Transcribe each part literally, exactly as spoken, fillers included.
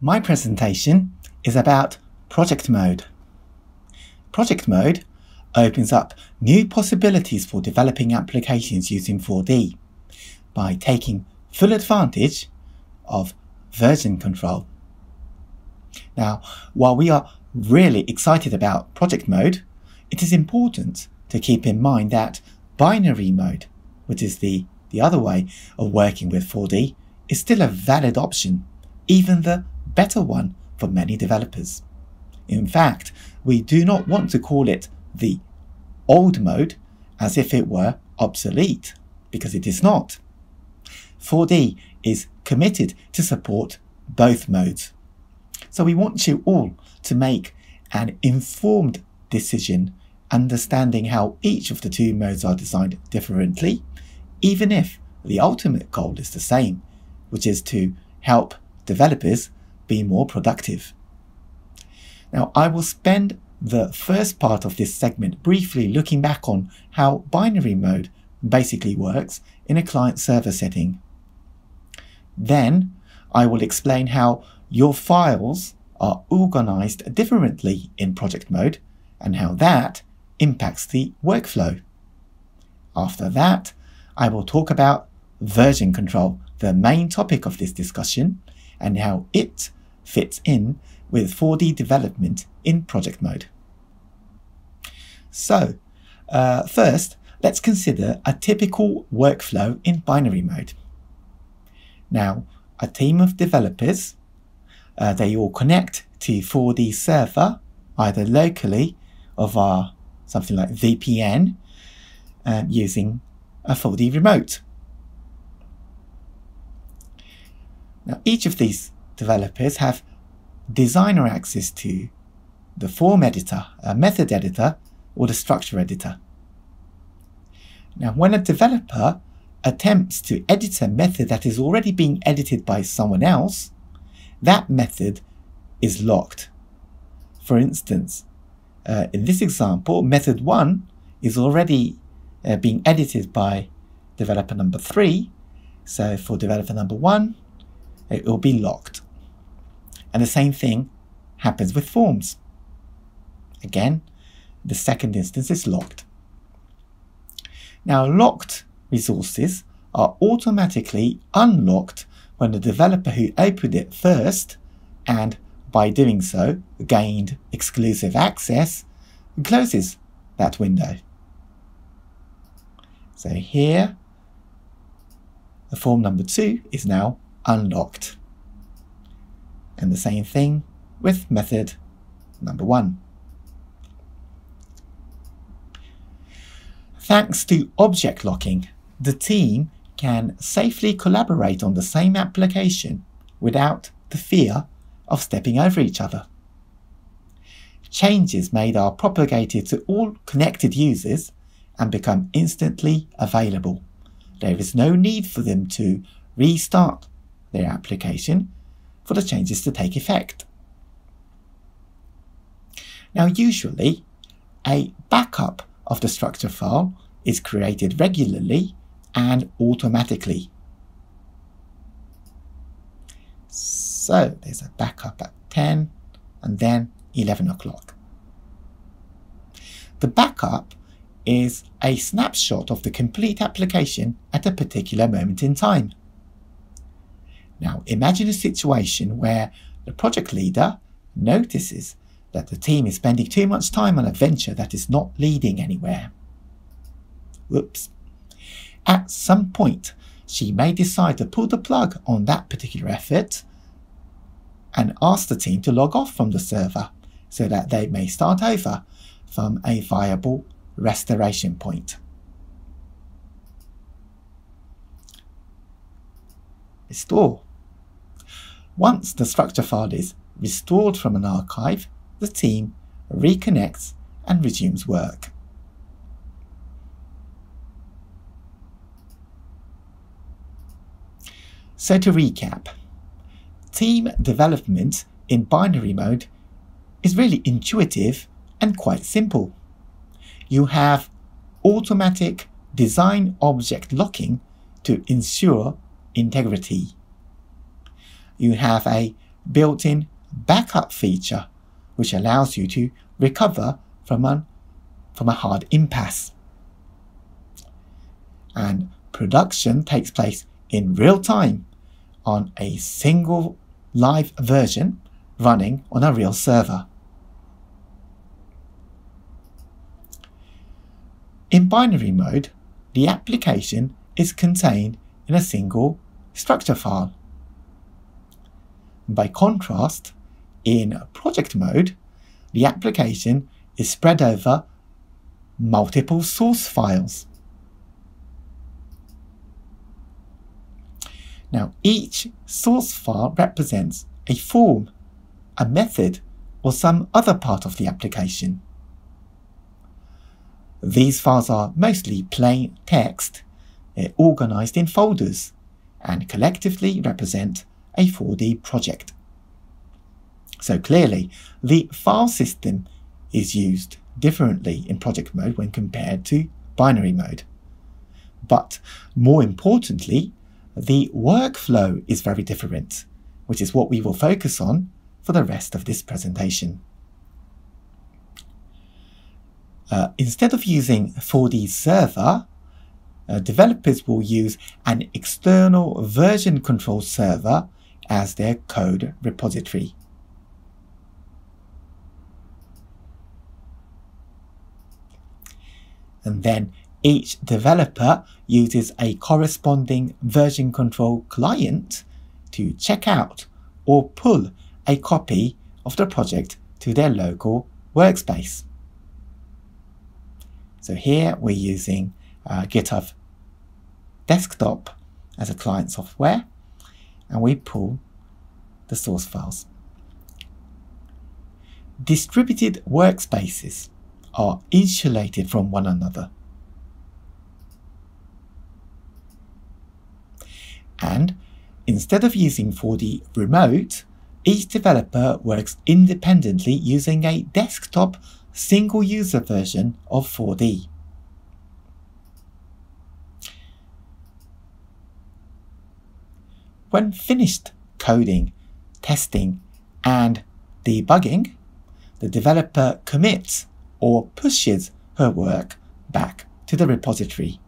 My presentation is about Project Mode. Project Mode opens up new possibilities for developing applications using four D by taking full advantage of version control. Now, while we are really excited about Project Mode, it is important to keep in mind that Binary Mode, which is the, the other way of working with four D, is still a valid option, even the better one for many developers. In fact, we do not want to call it the old mode as if it were obsolete, because it is not. four D is committed to support both modes. So we want you all to make an informed decision, understanding how each of the two modes are designed differently, even if the ultimate goal is the same, which is to help developers be more productive. Now, I will spend the first part of this segment briefly looking back on how binary mode basically works in a client-server setting. Then, I will explain how your files are organized differently in project mode and how that impacts the workflow. After that, I will talk about version control, the main topic of this discussion, and how it fits in with four D development in project mode. So, uh, first, let's consider a typical workflow in binary mode. Now, a team of developers, uh, they all connect to four D server, either locally or via something like V P N, um, using a four D remote. Now, each of these developers have designer access to the form editor, a method editor, or the structure editor. Now, when a developer attempts to edit a method that is already being edited by someone else, that method is locked. For instance, uh, in this example, method one is already uh, being edited by developer number three. So for developer number one, it will be locked. And the same thing happens with forms. Again, the second instance is locked. Now, locked resources are automatically unlocked when the developer who opened it first, and by doing so gained exclusive access, closes that window. So here, the form number two is now unlocked. And the same thing with method number one. Thanks to object locking, the team can safely collaborate on the same application without the fear of stepping over each other. Changes made are propagated to all connected users and become instantly available. There is no need for them to restart their application for the changes to take effect. Now, usually, a backup of the structure file is created regularly and automatically. So there's a backup at ten and then eleven o'clock. The backup is a snapshot of the complete application at a particular moment in time. Now, imagine a situation where the project leader notices that the team is spending too much time on a venture that is not leading anywhere. Whoops. At some point, she may decide to pull the plug on that particular effort and ask the team to log off from the server so that they may start over from a viable restoration point. Restore. Once the structure file is restored from an archive, the team reconnects and resumes work. So to recap, team development in binary mode is really intuitive and quite simple. You have automatic design object locking to ensure integrity. You have a built-in backup feature, which allows you to recover from, an, from a hard impasse. And production takes place in real time on a single live version running on a real server. In binary mode, the application is contained in a single structure file. By contrast, in project mode, the application is spread over multiple source files. Now, each source file represents a form, a method, or some other part of the application. These files are mostly plain text. They're organized in folders and collectively represent a four D project. So clearly, the file system is used differently in project mode when compared to binary mode. But more importantly, the workflow is very different, which is what we will focus on for the rest of this presentation. Uh, instead of using four D server, uh, developers will use an external version control server as their code repository. And then each developer uses a corresponding version control client to check out or pull a copy of the project to their local workspace. So here we're using uh, GitHub Desktop as a client software, and we pull the source files. Distributed workspaces are insulated from one another. And instead of using four D remote, each developer works independently using a desktop single-user version of four D. When finished coding, testing, and debugging, the developer commits or pushes her work back to the repository.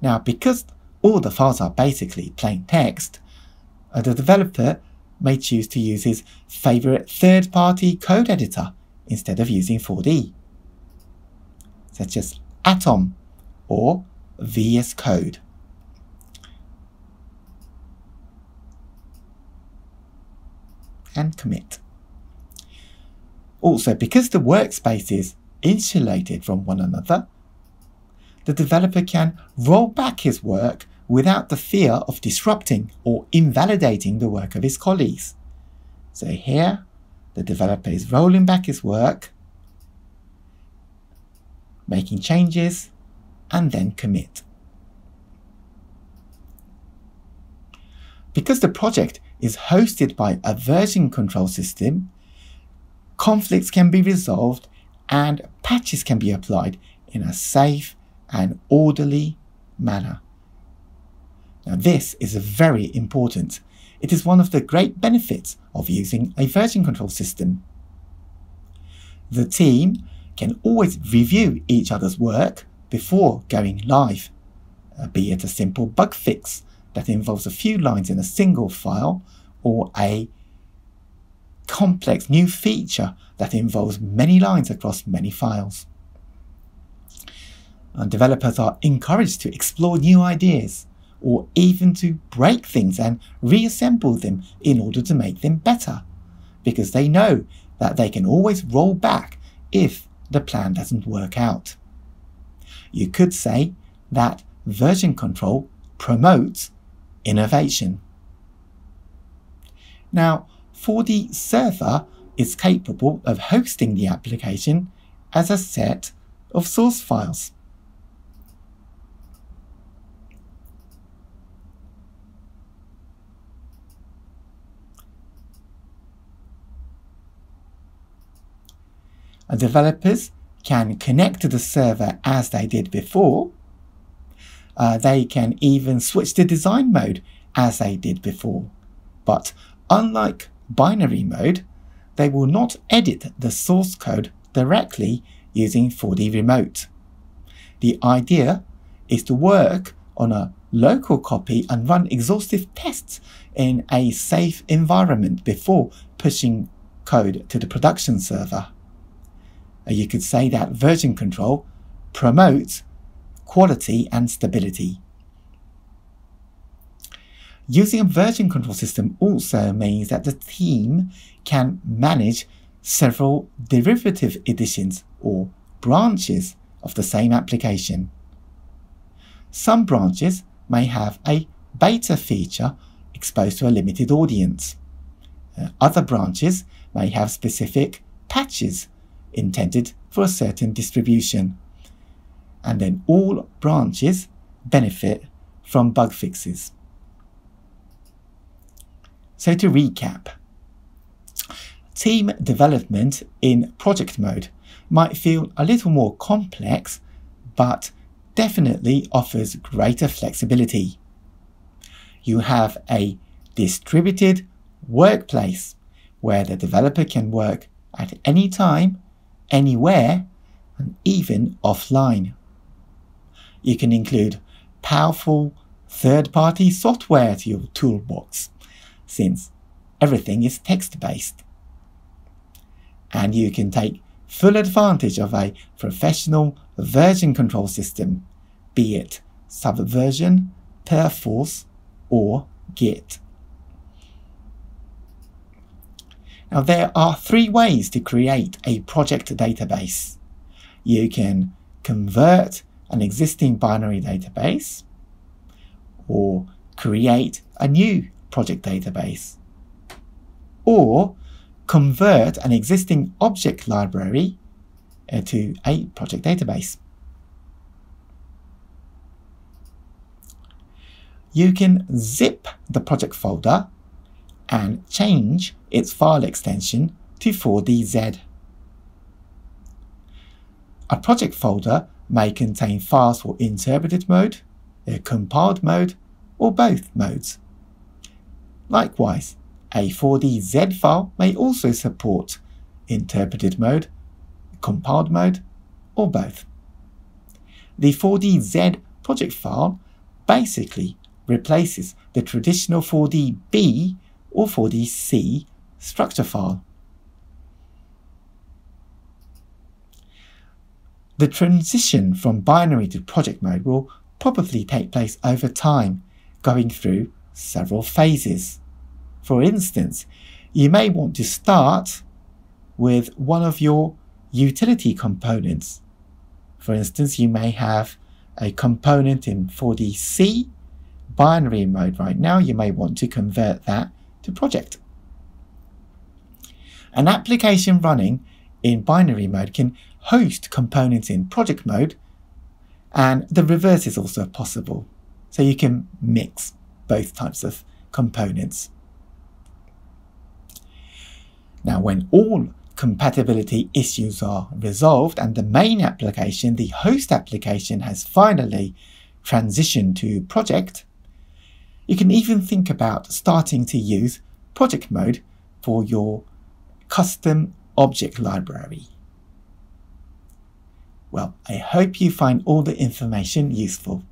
Now, because all the files are basically plain text, the developer may choose to use his favorite third-party code editor instead of using four D, such as Atom or V S Code. And commit. Also, because the workspace is insulated from one another, the developer can roll back his work without the fear of disrupting or invalidating the work of his colleagues. So here, the developer is rolling back his work, making changes, and then commit. Because the project is hosted by a version control system, conflicts can be resolved and patches can be applied in a safe and orderly manner. Now, this is very important. It is one of the great benefits of using a version control system. The team can always review each other's work before going live, be it a simple bug fix that involves a few lines in a single file, or a complex new feature that involves many lines across many files. And developers are encouraged to explore new ideas, or even to break things and reassemble them in order to make them better, because they know that they can always roll back if the plan doesn't work out. You could say that version control promotes innovation. Now, four D server is capable of hosting the application as a set of source files. Developers can connect to the server as they did before. Uh, they can even switch to design mode as they did before. But unlike binary mode, they will not edit the source code directly using four D remote. The idea is to work on a local copy and run exhaustive tests in a safe environment before pushing code to the production server. You could say that version control promotes quality and stability. Using a version control system also means that the team can manage several derivative editions or branches of the same application. Some branches may have a beta feature exposed to a limited audience. Other branches may have specific patches intended for a certain distribution. And then all branches benefit from bug fixes. So to recap, team development in project mode might feel a little more complex, but definitely offers greater flexibility. You have a distributed workplace where the developer can work at any time, anywhere, and even offline. You can include powerful third-party software to your toolbox, since everything is text-based. And you can take full advantage of a professional version control system, be it Subversion, Perforce, or Git. Now, there are three ways to create a project database. You can convert an existing binary database, or create a new project database, or convert an existing object library to a project database. You can zip the project folder and change its file extension to four D Z. A project folder may contain files for interpreted mode, compiled mode, or both modes. Likewise, a four D Z file may also support interpreted mode, compiled mode, or both. The four D Z project file basically replaces the traditional four D B or four D C structure file. The transition from binary to project mode will probably take place over time, going through several phases. For instance, you may want to start with one of your utility components. For instance, you may have a component in four D C, binary mode right now. You may want to convert that to project. An application running in binary mode can host components in project mode, and the reverse is also possible. So you can mix both types of components. Now, when all compatibility issues are resolved and the main application, the host application, has finally transitioned to project, you can even think about starting to use project mode for your custom object library. Well, I hope you find all the information useful.